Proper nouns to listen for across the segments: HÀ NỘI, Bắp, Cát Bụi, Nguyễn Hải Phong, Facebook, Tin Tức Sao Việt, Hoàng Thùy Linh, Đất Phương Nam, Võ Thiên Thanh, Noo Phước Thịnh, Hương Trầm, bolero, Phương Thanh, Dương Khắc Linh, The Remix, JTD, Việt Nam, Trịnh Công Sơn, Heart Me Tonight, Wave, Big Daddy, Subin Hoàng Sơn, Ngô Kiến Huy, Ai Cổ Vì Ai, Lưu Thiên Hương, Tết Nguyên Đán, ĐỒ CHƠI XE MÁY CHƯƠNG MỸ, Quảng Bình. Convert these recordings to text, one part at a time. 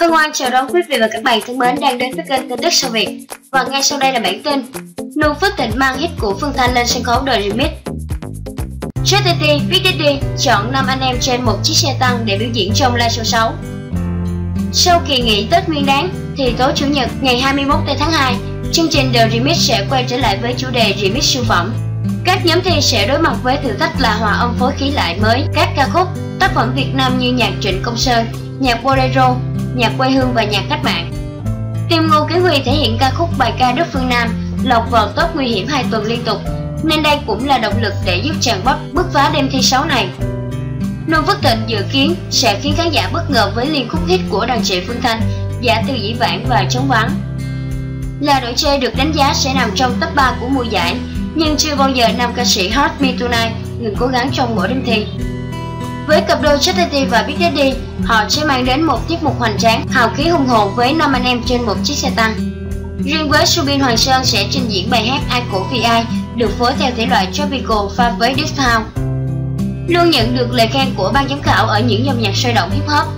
Hân hoan chào đón quý vị và các bạn thân mến đang đến với kênh Tin Tức Sao Việt. Và ngay sau đây là bản tin Noo Phước Thịnh mang hit của Phương Thanh lên sân khấu The Remix. JTD, Big Daddy chọn 5 anh em trên một chiếc xe tăng để biểu diễn trong live show 6. Sau kỳ nghỉ Tết Nguyên Đán thì tối Chủ nhật ngày 21 tháng 2, chương trình The Remix sẽ quay trở lại với chủ đề Remix siêu phẩm. Các nhóm thi sẽ đối mặt với thử thách là hòa âm phối khí lại mới các ca khúc, tác phẩm Việt Nam như nhạc Trịnh Công Sơn, nhạc Bolero, nhạc quê hương và nhạc cách mạng. Team Ngô Kiến Huy thể hiện ca khúc bài ca Đất Phương Nam lọt vào top nguy hiểm 2 tuần liên tục, nên đây cũng là động lực để giúp chàng bắp bứt phá đêm thi 6 này. Noo Phước Thịnh dự kiến sẽ khiến khán giả bất ngờ với liên khúc hit của đàn chị Phương Thanh, Giả Từ Dĩ Vãng và Trống Vắng. Là đội chơi được đánh giá sẽ nằm trong top 3 của mùa giải, nhưng chưa bao giờ nam ca sĩ Heart Me Tonight ngừng cố gắng trong mỗi đêm thi. Với cặp đôi JTD và Big Daddy, họ sẽ mang đến một tiết mục hoành tráng, hào khí hùng hồn với 5 anh em trên một chiếc xe tăng. Riêng với Subin Hoàng Sơn sẽ trình diễn bài hát Ai Cổ Vì Ai, được phối theo thể loại tropical pha với deep house. Luôn nhận được lời khen của ban giám khảo ở những dòng nhạc sôi động hip hop.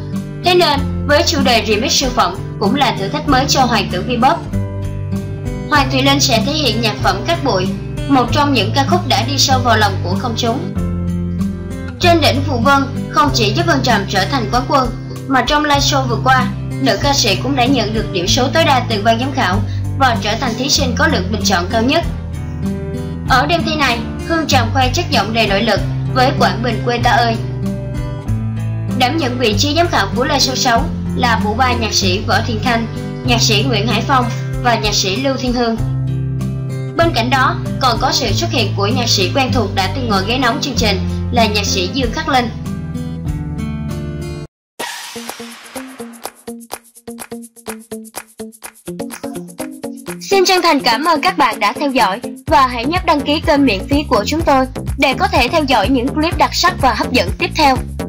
Thế nên, với chủ đề remix siêu phẩm cũng là thử thách mới cho hoàng tử V-pop. Hoàng Thùy Linh sẽ thể hiện nhạc phẩm Cát Bụi, một trong những ca khúc đã đi sâu vào lòng của công chúng. Trên đỉnh Phù Vân không chỉ giúp Hương Trầm trở thành quán quân, mà trong live show vừa qua, nữ ca sĩ cũng đã nhận được điểm số tối đa từ ban giám khảo và trở thành thí sinh có lượt bình chọn cao nhất. Ở đêm thi này, Hương Trầm khoe chất giọng đầy nội lực với Quảng Bình quê ta ơi. Đảm nhận vị trí giám khảo của live show 6 là bộ ba nhạc sĩ Võ Thiên Thanh, nhạc sĩ Nguyễn Hải Phong và nhạc sĩ Lưu Thiên Hương. Bên cạnh đó, còn có sự xuất hiện của nhạc sĩ quen thuộc đã từng ngồi ghế nóng chương trình là nhạc sĩ Dương Khắc Linh. Xin chân thành cảm ơn các bạn đã theo dõi và hãy nhấp đăng ký kênh miễn phí của chúng tôi để có thể theo dõi những clip đặc sắc và hấp dẫn tiếp theo.